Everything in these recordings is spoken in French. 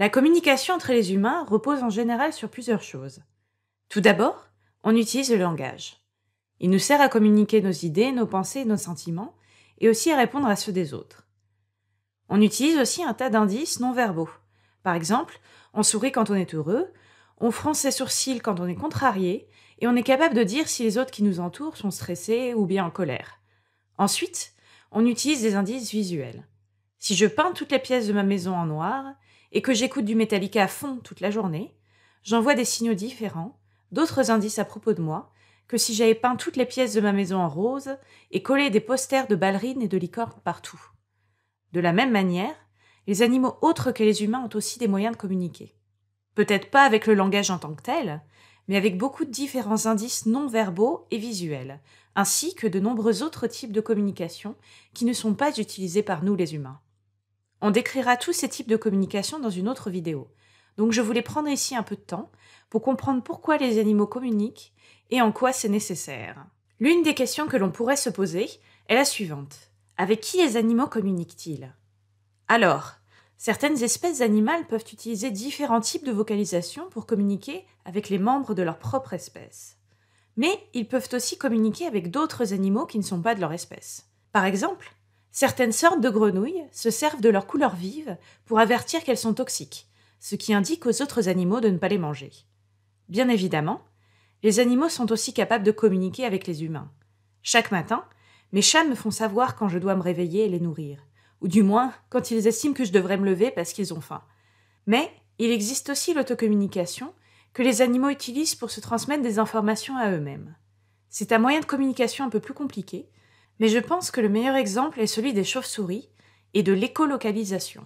La communication entre les humains repose en général sur plusieurs choses. Tout d'abord, on utilise le langage. Il nous sert à communiquer nos idées, nos pensées, nos sentiments, et aussi à répondre à ceux des autres. On utilise aussi un tas d'indices non-verbaux. Par exemple, on sourit quand on est heureux, on fronce ses sourcils quand on est contrarié, et on est capable de dire si les autres qui nous entourent sont stressés ou bien en colère. Ensuite, on utilise des indices visuels. Si je peins toutes les pièces de ma maison en noir, et que j'écoute du Metallica à fond toute la journée, j'envoie des signaux différents, d'autres indices à propos de moi, que si j'avais peint toutes les pièces de ma maison en rose et collé des posters de ballerines et de licornes partout. De la même manière, les animaux autres que les humains ont aussi des moyens de communiquer. Peut-être pas avec le langage en tant que tel, mais avec beaucoup de différents indices non-verbaux et visuels, ainsi que de nombreux autres types de communication qui ne sont pas utilisés par nous les humains. On décrira tous ces types de communication dans une autre vidéo, donc je voulais prendre ici un peu de temps pour comprendre pourquoi les animaux communiquent et en quoi c'est nécessaire. L'une des questions que l'on pourrait se poser est la suivante. Avec qui les animaux communiquent-ils? Alors, certaines espèces animales peuvent utiliser différents types de vocalisation pour communiquer avec les membres de leur propre espèce. Mais ils peuvent aussi communiquer avec d'autres animaux qui ne sont pas de leur espèce. Par exemple, certaines sortes de grenouilles se servent de leur couleur vive pour avertir qu'elles sont toxiques, ce qui indique aux autres animaux de ne pas les manger. Bien évidemment, les animaux sont aussi capables de communiquer avec les humains. Chaque matin, mes chats me font savoir quand je dois me réveiller et les nourrir, ou du moins quand ils estiment que je devrais me lever parce qu'ils ont faim. Mais il existe aussi l'autocommunication que les animaux utilisent pour se transmettre des informations à eux-mêmes. C'est un moyen de communication un peu plus compliqué, mais je pense que le meilleur exemple est celui des chauves-souris et de l'écolocalisation.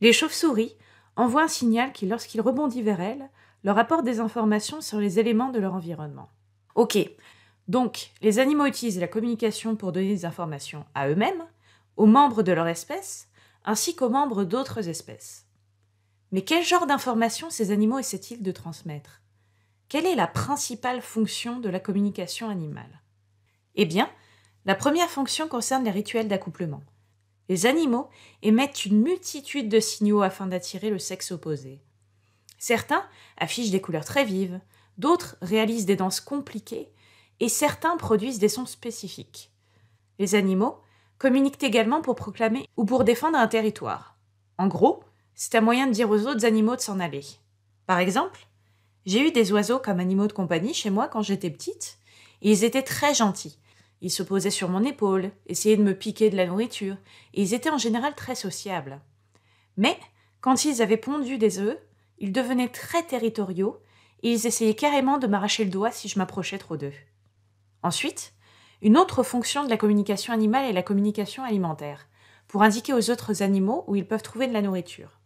Les chauves-souris envoient un signal qui, lorsqu'il rebondit vers elles, leur apporte des informations sur les éléments de leur environnement. Ok, donc les animaux utilisent la communication pour donner des informations à eux-mêmes, aux membres de leur espèce, ainsi qu'aux membres d'autres espèces. Mais quel genre d'informations ces animaux essaient-ils de transmettre? Quelle est la principale fonction de la communication animale? Eh bien, la première fonction concerne les rituels d'accouplement. Les animaux émettent une multitude de signaux afin d'attirer le sexe opposé. Certains affichent des couleurs très vives, d'autres réalisent des danses compliquées et certains produisent des sons spécifiques. Les animaux communiquent également pour proclamer ou pour défendre un territoire. En gros, c'est un moyen de dire aux autres animaux de s'en aller. Par exemple, j'ai eu des oiseaux comme animaux de compagnie chez moi quand j'étais petite et ils étaient très gentils. Ils se posaient sur mon épaule, essayaient de me piquer de la nourriture, et ils étaient en général très sociables. Mais, quand ils avaient pondu des œufs, ils devenaient très territoriaux, et ils essayaient carrément de m'arracher le doigt si je m'approchais trop d'eux. Ensuite, une autre fonction de la communication animale est la communication alimentaire, pour indiquer aux autres animaux où ils peuvent trouver de la nourriture.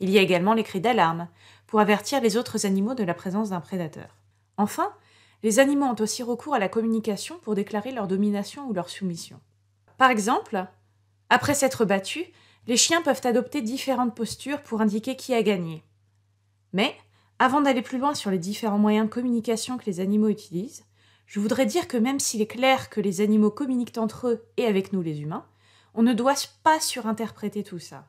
Il y a également les cris d'alarme, pour avertir les autres animaux de la présence d'un prédateur. Enfin, les animaux ont aussi recours à la communication pour déclarer leur domination ou leur soumission. Par exemple, après s'être battus, les chiens peuvent adopter différentes postures pour indiquer qui a gagné. Mais, avant d'aller plus loin sur les différents moyens de communication que les animaux utilisent, je voudrais dire que même s'il est clair que les animaux communiquent entre eux et avec nous les humains, on ne doit pas surinterpréter tout ça.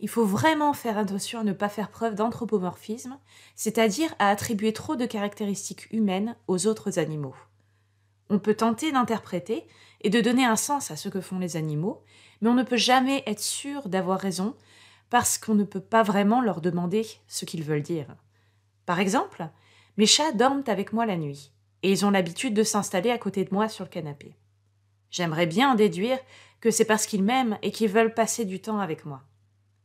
Il faut vraiment faire attention à ne pas faire preuve d'anthropomorphisme, c'est-à-dire à attribuer trop de caractéristiques humaines aux autres animaux. On peut tenter d'interpréter et de donner un sens à ce que font les animaux, mais on ne peut jamais être sûr d'avoir raison parce qu'on ne peut pas vraiment leur demander ce qu'ils veulent dire. Par exemple, mes chats dorment avec moi la nuit, et ils ont l'habitude de s'installer à côté de moi sur le canapé. J'aimerais bien en déduire que c'est parce qu'ils m'aiment et qu'ils veulent passer du temps avec moi.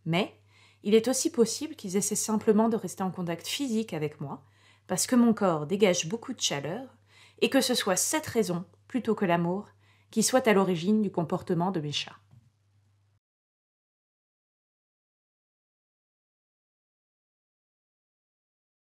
Mais il est aussi possible qu'ils essaient simplement de rester en contact physique avec moi, parce que mon corps dégage beaucoup de chaleur, et que ce soit cette raison, plutôt que l'amour, qui soit à l'origine du comportement de mes chats.